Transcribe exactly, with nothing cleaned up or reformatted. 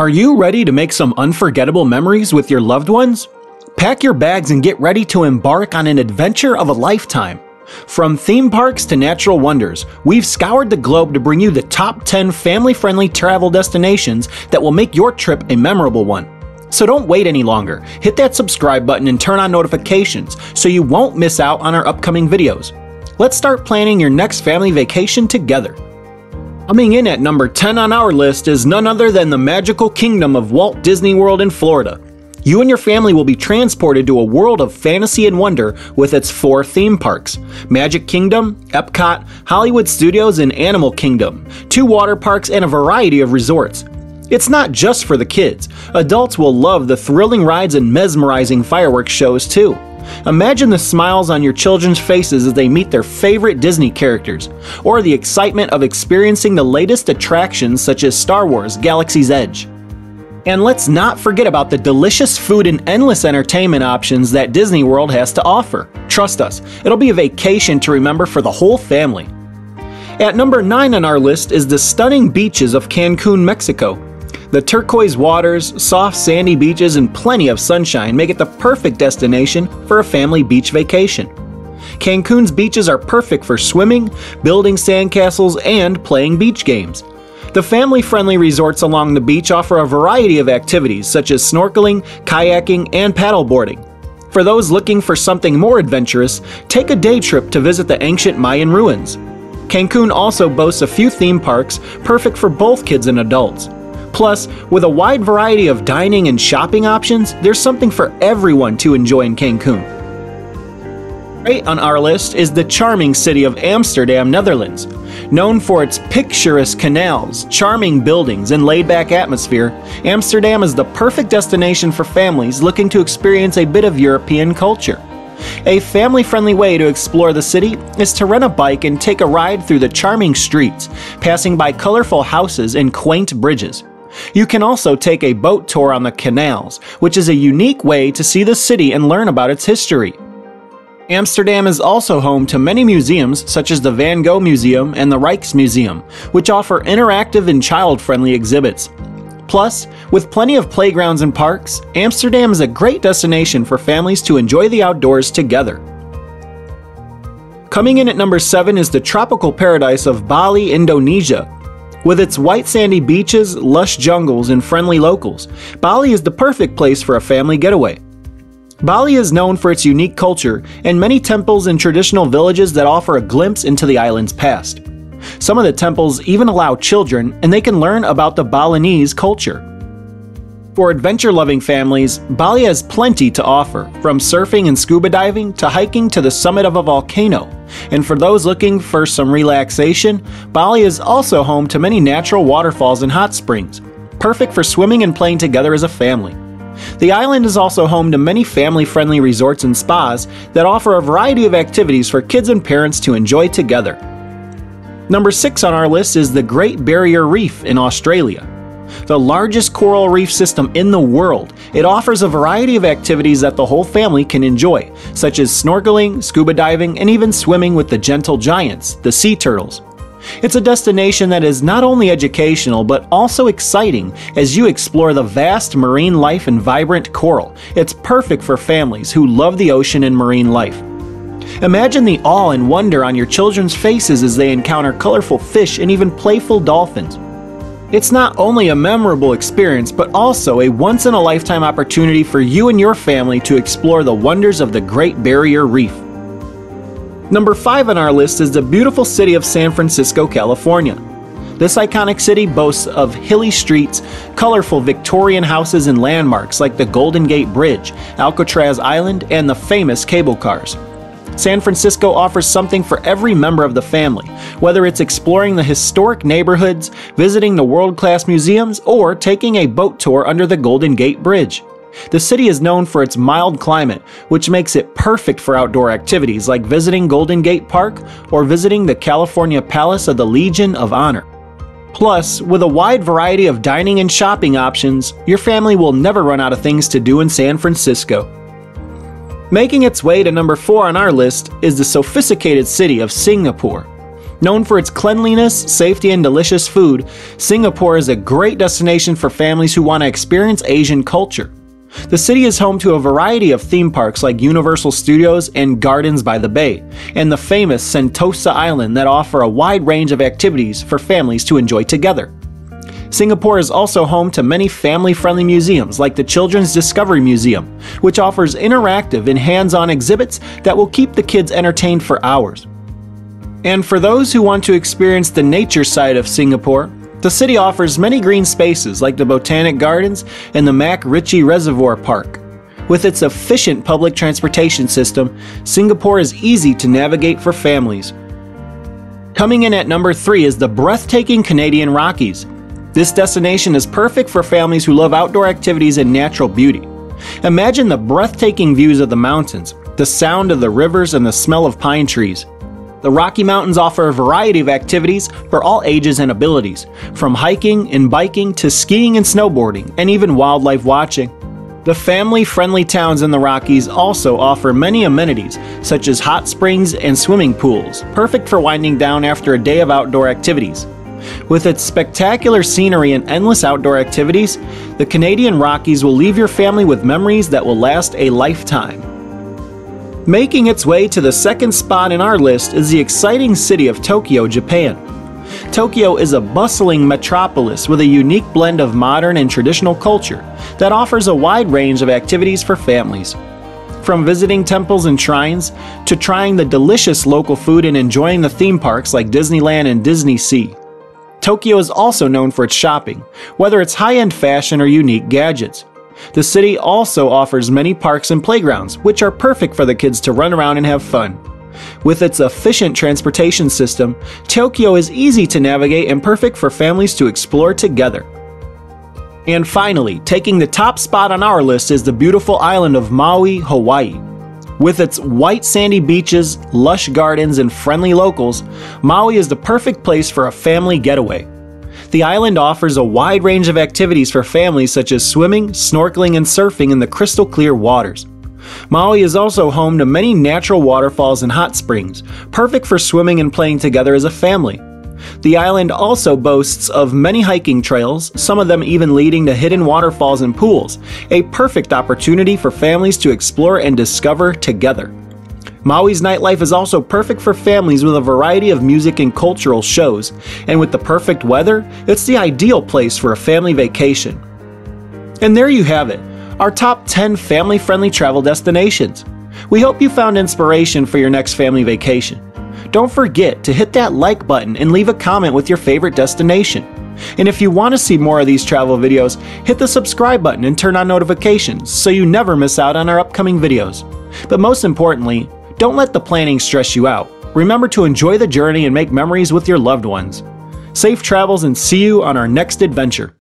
Are you ready to make some unforgettable memories with your loved ones? Pack your bags and get ready to embark on an adventure of a lifetime. From theme parks to natural wonders, we've scoured the globe to bring you the top ten family-friendly travel destinations that will make your trip a memorable one. So don't wait any longer. Hit that subscribe button and turn on notifications so you won't miss out on our upcoming videos. Let's start planning your next family vacation together. Coming in at number ten on our list is none other than the magical kingdom of Walt Disney World in Florida. You and your family will be transported to a world of fantasy and wonder with its four theme parks: Magic Kingdom, Epcot, Hollywood Studios, and Animal Kingdom, two water parks, and a variety of resorts. It's not just for the kids. Adults will love the thrilling rides and mesmerizing fireworks shows too. Imagine the smiles on your children's faces as they meet their favorite Disney characters, or the excitement of experiencing the latest attractions such as Star Wars: Galaxy's Edge. And let's not forget about the delicious food and endless entertainment options that Disney World has to offer. Trust us, it'll be a vacation to remember for the whole family. At number nine on our list is the stunning beaches of Cancun, Mexico. The turquoise waters, soft sandy beaches, and plenty of sunshine make it the perfect destination for a family beach vacation. Cancun's beaches are perfect for swimming, building sandcastles, and playing beach games. The family-friendly resorts along the beach offer a variety of activities such as snorkeling, kayaking, and paddleboarding. For those looking for something more adventurous, take a day trip to visit the ancient Mayan ruins. Cancun also boasts a few theme parks, perfect for both kids and adults. Plus, with a wide variety of dining and shopping options, there's something for everyone to enjoy in Cancun. Right on our list is the charming city of Amsterdam, Netherlands. Known for its picturesque canals, charming buildings, and laid-back atmosphere, Amsterdam is the perfect destination for families looking to experience a bit of European culture. A family-friendly way to explore the city is to rent a bike and take a ride through the charming streets, passing by colorful houses and quaint bridges. You can also take a boat tour on the canals, which is a unique way to see the city and learn about its history. Amsterdam is also home to many museums such as the Van Gogh Museum and the Rijksmuseum, which offer interactive and child-friendly exhibits. Plus, with plenty of playgrounds and parks, Amsterdam is a great destination for families to enjoy the outdoors together. Coming in at number seven is the tropical paradise of Bali, Indonesia. With its white sandy beaches, lush jungles, and friendly locals, Bali is the perfect place for a family getaway. Bali is known for its unique culture and many temples and traditional villages that offer a glimpse into the island's past. Some of the temples even allow children, and they can learn about the Balinese culture. For adventure-loving families, Bali has plenty to offer, from surfing and scuba diving to hiking to the summit of a volcano. And for those looking for some relaxation, Bali is also home to many natural waterfalls and hot springs, perfect for swimming and playing together as a family. The island is also home to many family-friendly resorts and spas that offer a variety of activities for kids and parents to enjoy together. Number six on our list is the Great Barrier Reef in Australia. The largest coral reef system in the world, it offers a variety of activities that the whole family can enjoy, such as snorkeling, scuba diving, and even swimming with the gentle giants, the sea turtles. It's a destination that is not only educational but also exciting as you explore the vast marine life and vibrant coral. It's perfect for families who love the ocean and marine life. Imagine the awe and wonder on your children's faces as they encounter colorful fish and even playful dolphins. It's not only a memorable experience but also a once-in-a-lifetime opportunity for you and your family to explore the wonders of the Great Barrier Reef. Number five on our list is the beautiful city of San Francisco, California. This iconic city boasts of hilly streets, colorful Victorian houses, and landmarks like the Golden Gate Bridge, Alcatraz Island, and the famous cable cars. San Francisco offers something for every member of the family, whether it's exploring the historic neighborhoods, visiting the world-class museums, or taking a boat tour under the Golden Gate Bridge. The city is known for its mild climate, which makes it perfect for outdoor activities like visiting Golden Gate Park or visiting the California Palace of the Legion of Honor. Plus, with a wide variety of dining and shopping options, your family will never run out of things to do in San Francisco. Making its way to number four on our list is the sophisticated city of Singapore. Known for its cleanliness, safety, and delicious food, Singapore is a great destination for families who want to experience Asian culture. The city is home to a variety of theme parks like Universal Studios and Gardens by the Bay, and the famous Sentosa Island that offer a wide range of activities for families to enjoy together. Singapore is also home to many family-friendly museums like the Children's Discovery Museum, which offers interactive and hands-on exhibits that will keep the kids entertained for hours. And for those who want to experience the nature side of Singapore, the city offers many green spaces like the Botanic Gardens and the MacRitchie Reservoir Park. With its efficient public transportation system, Singapore is easy to navigate for families. Coming in at number three is the breathtaking Canadian Rockies. This destination is perfect for families who love outdoor activities and natural beauty. Imagine the breathtaking views of the mountains, the sound of the rivers, and the smell of pine trees. The Rocky Mountains offer a variety of activities for all ages and abilities, from hiking and biking to skiing and snowboarding, and even wildlife watching. The family-friendly towns in the Rockies also offer many amenities, such as hot springs and swimming pools, perfect for winding down after a day of outdoor activities. With its spectacular scenery and endless outdoor activities, the Canadian Rockies will leave your family with memories that will last a lifetime. Making its way to the second spot in our list is the exciting city of Tokyo, Japan. Tokyo is a bustling metropolis with a unique blend of modern and traditional culture that offers a wide range of activities for families. From visiting temples and shrines, to trying the delicious local food and enjoying the theme parks like Disneyland and Disney Sea. Tokyo is also known for its shopping, whether it's high-end fashion or unique gadgets. The city also offers many parks and playgrounds, which are perfect for the kids to run around and have fun. With its efficient transportation system, Tokyo is easy to navigate and perfect for families to explore together. And finally, taking the top spot on our list is the beautiful island of Maui, Hawaii. With its white sandy beaches, lush gardens, and friendly locals, Maui is the perfect place for a family getaway. The island offers a wide range of activities for families such as swimming, snorkeling, and surfing in the crystal clear waters. Maui is also home to many natural waterfalls and hot springs, perfect for swimming and playing together as a family. The island also boasts of many hiking trails, some of them even leading to hidden waterfalls and pools, a perfect opportunity for families to explore and discover together. Maui's nightlife is also perfect for families with a variety of music and cultural shows, and with the perfect weather, it's the ideal place for a family vacation. And there you have it, our top ten family-friendly travel destinations. We hope you found inspiration for your next family vacation. Don't forget to hit that like button and leave a comment with your favorite destination. And if you want to see more of these travel videos, hit the subscribe button and turn on notifications so you never miss out on our upcoming videos. But most importantly, don't let the planning stress you out. Remember to enjoy the journey and make memories with your loved ones. Safe travels, and see you on our next adventure.